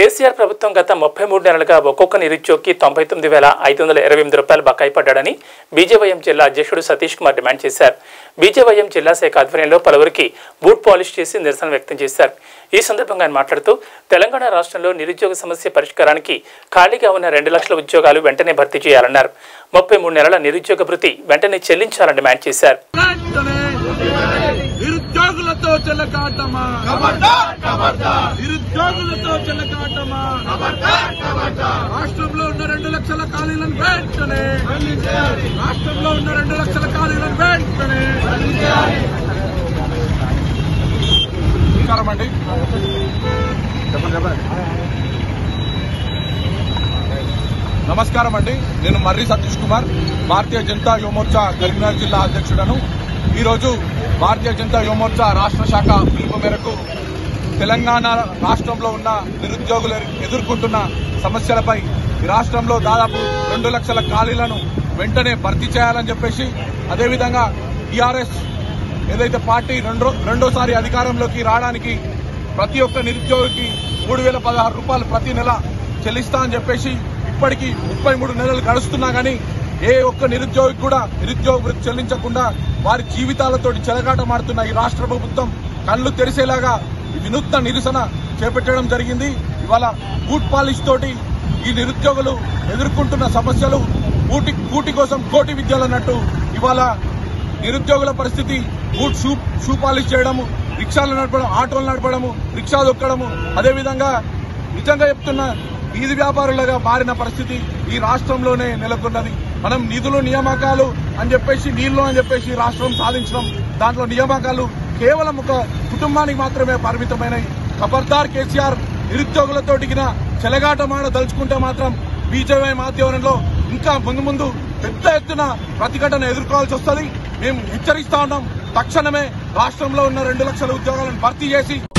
కేసీఆర్ ప్రభుత్వం గత 33 నెలలుగా ఒక్కొక్క నిరుద్యోగికి 99 వేల 528 రూపాయలు బకాయి పడ్డాడని బీజేవైఎం జిల్లా అధ్యక్షుడు సతీష్ కుమార్ డిమాండ్ చేశారు. బీజేవైఎం జిల్లా శాఖ ఆధ్వర్యంలో పలువురికి బూట్ పాలిష్ చేసి నిరసన వ్యక్తం చేశారు. ఈ సందర్భంగా ఆయన మాట్లాడుతూ తెలంగాణ రాష్ట్రంలో నిరుద్యోగ సమస్య పరిష్కారానికి ఖాళీగా ఉన్న 2 లక్షల ఉద్యోగాలు వెంటనే భర్తీ చేయాలన్నారు. 33 నెలల నిరుద్యోగ భృతి వెంటనే చెల్లించాలని డిమాండ్ చేశారు. నిరుద్యోగులతో చెలకాటమా కబర్దార్ కబర్దార్, నిరుద్యోగులతో చెలకాటమా కబర్దార్ కబర్దార్, రాష్ట్రంలో ఉన్న 2 లక్షల ఖాళీలను వెంటనే భర్తీ చేయాలి, రాష్ట్రంలో ఉన్న 2 లక్షల ఖాళీలను వెంటనే భర్తీ చేయాలి. కారమండి నమస్కారం అండి. నేను మర్రి సతీష్ కుమార్, భారతీయ జనతా యువ మోర్చా కరీంనగర్ జిల్లా అధ్యక్షుడను. ఈరోజు భారతీయ జనతా యువ మోర్చా రాష్ట్ర శాఖ పిలుపు మేరకు తెలంగాణ రాష్ట్రంలో ఉన్న నిరుద్యోగులు ఎదుర్కొంటున్న సమస్యలపై రాష్ట్రంలో దాదాపు 2 లక్షల ఖాళీలను వెంటనే భర్తీ చేయాలని చెప్పేసి, అదేవిధంగా టీఆర్ఎస్ ఏదైతే పార్టీ రెండోసారి అధికారంలోకి రావడానికి ప్రతి ఒక్క నిరుద్యోగికి 3016 రూపాయలు ప్రతి నెల చెల్లిస్తా అని చెప్పేసి ఇప్పటికీ 33 నెలలు గడుస్తున్నా కానీ ఏ ఒక్క నిరుద్యోగికి కూడా నిరుద్యోగ వృత్తి చెల్లించకుండా వారి జీవితాలతో చెలగాటమాడుతున్న ఈ రాష్ట్ర ప్రభుత్వం కళ్ళు తెరిసేలాగా వినూత్న నిరసన చేపట్టడం జరిగింది. ఇవాళ బూట్ పాలిష్ తోటి ఈ నిరుద్యోగులు ఎదుర్కొంటున్న సమస్యలు కూటి కోసం కోటి విద్యలు అన్నట్టు ఇవాళ నిరుద్యోగుల పరిస్థితి బూట్ షూ పాలిష్ చేయడము, రిక్షాలు నడపడం, ఆటోలు నడపడము, రిక్షా దొక్కడము, అదేవిధంగా నిజంగా చెప్తున్న వీధి వ్యాపారులుగా మారిన పరిస్థితి ఈ రాష్ట్రంలోనే నెలకొన్నది. మనం నిధులు నియామకాలు అని చెప్పేసి నీళ్లు అని చెప్పేసి రాష్ట్రం సాధించడం, దాంట్లో నియామకాలు కేవలం ఒక కుటుంబానికి మాత్రమే పరిమితమైనవి. ఖబర్దార్ కేసీఆర్, నిరుద్యోగులతో చెలగాటమాడ తలుచుకుంటే మాత్రం బీజేపీ ఆధ్వర్యంలో ఇంకా ముందు పెద్ద ఎత్తున ప్రతిఘటన ఎదుర్కోవాల్సి వస్తుంది. మేము హెచ్చరిస్తా ఉన్నాం, తక్షణమే రాష్ట్రంలో ఉన్న 2 లక్షల ఉద్యోగాలను భర్తీ చేసి